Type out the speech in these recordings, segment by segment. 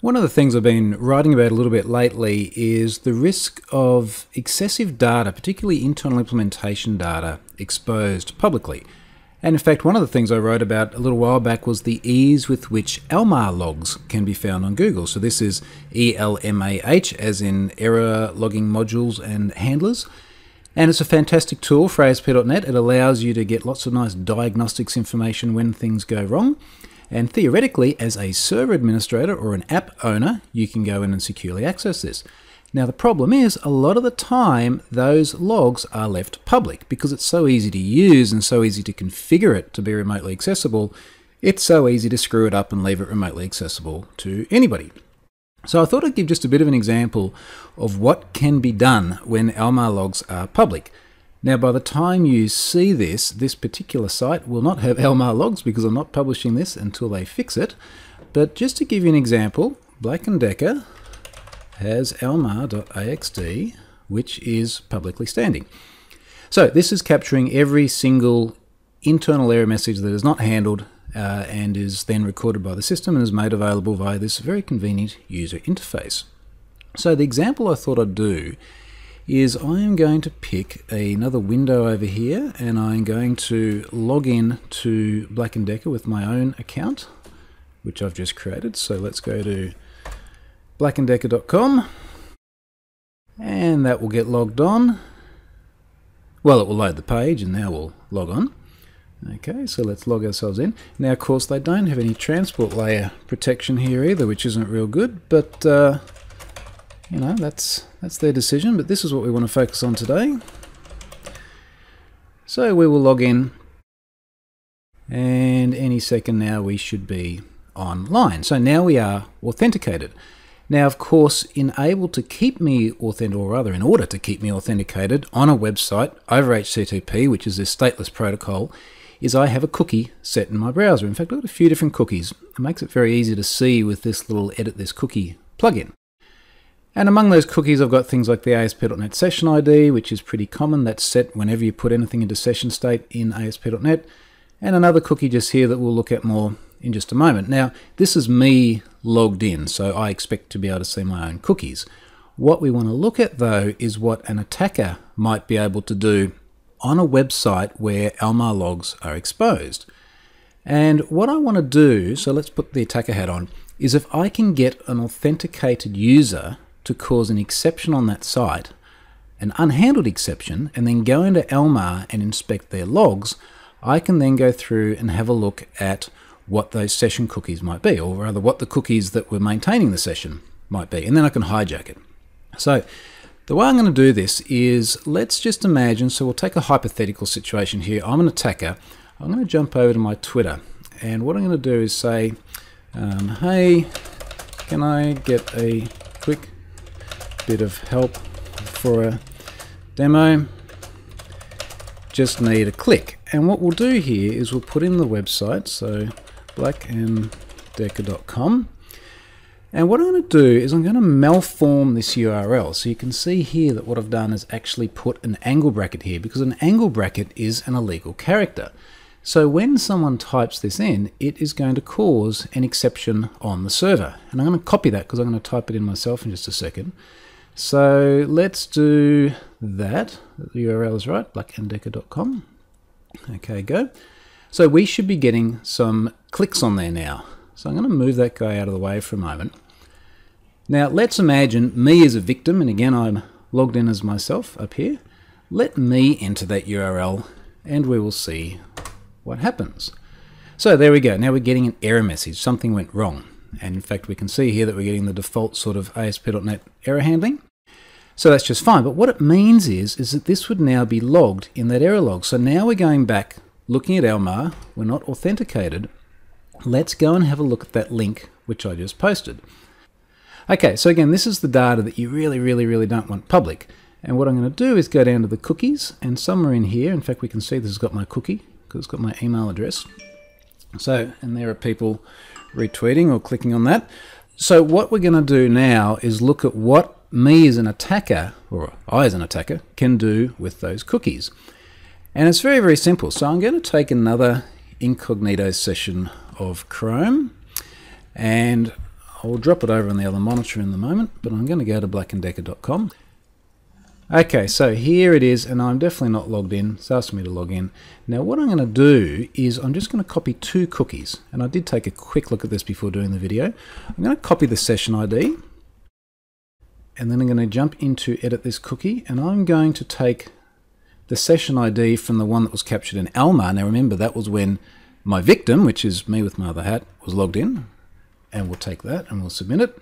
One of the things I've been writing about a little bit lately is the risk of excessive data, particularly internal implementation data, exposed publicly. And in fact, one of the things I wrote about a little while back was the ease with which ELMAH logs can be found on Google. So this is ELMAH, as in error logging modules and handlers. And it's a fantastic tool for ASP.NET. It allows you to get lots of nice diagnostics information when things go wrong. And theoretically, as a server administrator or an app owner, you can go in and securely access this. Now, the problem is a lot of the time those logs are left public because it's so easy to use and so easy to configure it to be remotely accessible. It's so easy to screw it up and leave it remotely accessible to anybody. So I thought I'd give just a bit of an example of what can be done when ELMAH logs are public. Now, by the time you see this particular site will not have ELMAH logs because I'm not publishing this until they fix it. But just to give you an example, Black & Decker has elmah.axt, which is publicly standing. So this is capturing every single internal error message that is not handled and is then recorded by the system and is made available via this very convenient user interface. So the example I thought I'd do is I am going to pick another window over here, and I'm going to log in to Black & Decker with my own account, which I've just created. So let's go to blackanddecker.com, and that will get logged on. Well, it will load the page, and now we'll log on. Okay, so let's log ourselves in. Now, of course, they don't have any transport layer protection here either, which isn't real good, but you know, that's their decision, but this is what we want to focus on today. So we will log in, and any second now we should be online. So now we are authenticated. Now, of course, in order to keep me authenticated on a website over HTTP, which is this stateless protocol, is I have a cookie set in my browser. In fact, I've got a few different cookies. It makes it very easy to see with this little edit this cookie plugin. And among those cookies, I've got things like the ASP.NET session ID, which is pretty common. That's set whenever you put anything into session state in ASP.NET. And another cookie just here that we'll look at more in just a moment. Now, this is me logged in, so I expect to be able to see my own cookies. What we want to look at, though, is what an attacker might be able to do on a website where ELMAH logs are exposed. And what I want to do, so let's put the attacker hat on, is if I can get an authenticated user to cause an exception on that site, an unhandled exception, and then go into ELMAH and inspect their logs, I can then go through and have a look at what those session cookies might be, or rather what the cookies that were maintaining the session might be, and then I can hijack it. So the way I'm going to do this is, let's just imagine, so we'll take a hypothetical situation here. I'm an attacker. I'm going to jump over to my Twitter, and what I'm going to do is say, hey, can I get a quick bit of help for a demo? Just need a click. And what we'll do here is we'll put in the website, so blackanddecker.com, and what I'm going to do is I'm going to malform this URL. So you can see here that what I've done is actually put an angle bracket here, because an angle bracket is an illegal character. So when someone types this in, it is going to cause an exception on the server. And I'm going to copy that because I'm going to type it in myself in just a second. So let's do that. The URL is right, blackanddecker.com. Okay, go. So we should be getting some clicks on there now. So I'm going to move that guy out of the way for a moment. Now let's imagine me as a victim, and again I'm logged in as myself up here. Let me enter that URL and we will see what happens. So there we go. Now we're getting an error message. Something went wrong. And in fact, we can see here that we're getting the default sort of ASP.NET error handling. So that's just fine. But what it means is that this would now be logged in that error log. So now we're going back, looking at ELMAH. We're not authenticated. Let's go and have a look at that link, which I just posted. Okay, so again, this is the data that you really, really, really don't want public. And what I'm going to do is go down to the cookies, and somewhere in here, in fact, we can see this has got my cookie, because it's got my email address. So, and there are people retweeting or clicking on that. So what we're going to do now is look at what me as an attacker, or I as an attacker, can do with those cookies. And it's very, very simple. So I'm going to take another incognito session of Chrome, and I'll drop it over on the other monitor in the moment, but I'm going to go to blackanddecker.com. Okay, so here it is, and I'm definitely not logged in. It's asking me to log in. Now what I'm going to do is I'm just going to copy two cookies, and I did take a quick look at this before doing the video. I'm going to copy the session ID, and then I'm going to jump into edit this cookie, and I'm going to take the session ID from the one that was captured in ELMAH. Now remember, that was when my victim, which is me with my other hat, was logged in, and we'll take that and we'll submit it.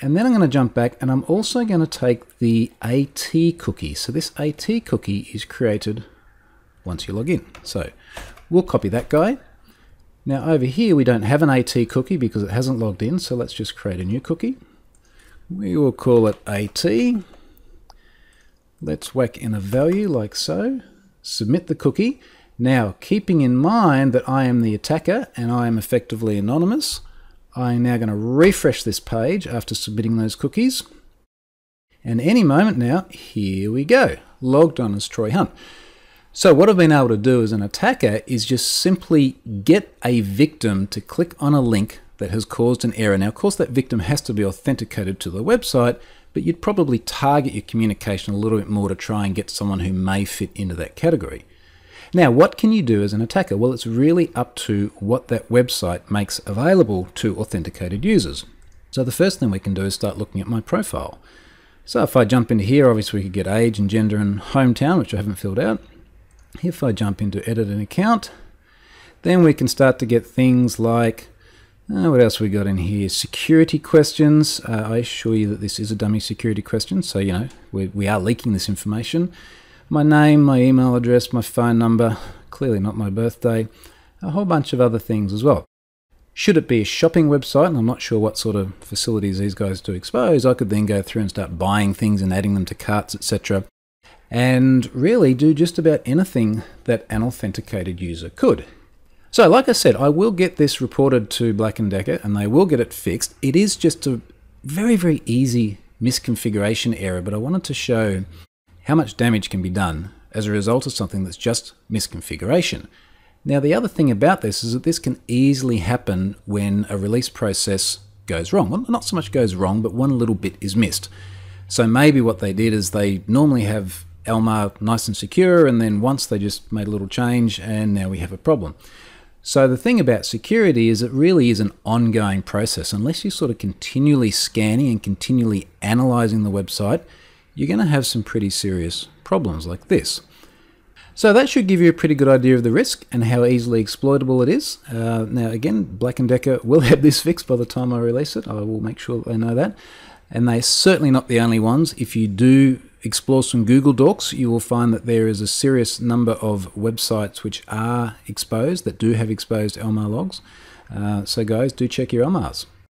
And then I'm going to jump back, and I'm also going to take the AT cookie. So this AT cookie is created once you log in. So we'll copy that guy. Now over here we don't have an AT cookie because it hasn't logged in, so let's just create a new cookie. We will call it AT. Let's whack in a value like so. Submit the cookie. Now, keeping in mind that I am the attacker and I am effectively anonymous, I'm now going to refresh this page after submitting those cookies. And any moment now, here we go, logged on as Troy Hunt. So what I've been able to do as an attacker is just simply get a victim to click on a link that has caused an error. Now, of course, that victim has to be authenticated to the website, but you'd probably target your communication a little bit more to try and get someone who may fit into that category. Now, what can you do as an attacker? Well, it's really up to what that website makes available to authenticated users. So the first thing we can do is start looking at my profile. So if I jump into here, obviously we could get age and gender and hometown, which I haven't filled out. If I jump into edit an account, then we can start to get things like, what else we got in here? Security questions. I assure you that this is a dummy security question, so you know we are leaking this information. My name, my email address, my phone number, clearly not my birthday, a whole bunch of other things as well. Should it be a shopping website, and I'm not sure what sort of facilities these guys do expose, I could then go through and start buying things and adding them to carts, etc. And really do just about anything that an authenticated user could. So like I said, I will get this reported to Black & Decker and they will get it fixed. It is just a very, very easy misconfiguration error, but I wanted to show how much damage can be done as a result of something that's just misconfiguration. Now the other thing about this is that this can easily happen when a release process goes wrong. Well, not so much goes wrong, but one little bit is missed. So maybe what they did is they normally have ELMAH nice and secure, and then once they just made a little change and now we have a problem. So the thing about security is it really is an ongoing process. Unless you're sort of continually scanning and continually analyzing the website, you're going to have some pretty serious problems like this. So that should give you a pretty good idea of the risk and how easily exploitable it is. Now again, Black & Decker will have this fixed by the time I release it. I will make sure they know that. And they're certainly not the only ones. If you do explore some Google Docs, you will find that there is a serious number of websites which are exposed, that do have exposed ELMAH logs. So guys, do check your ELMAHs.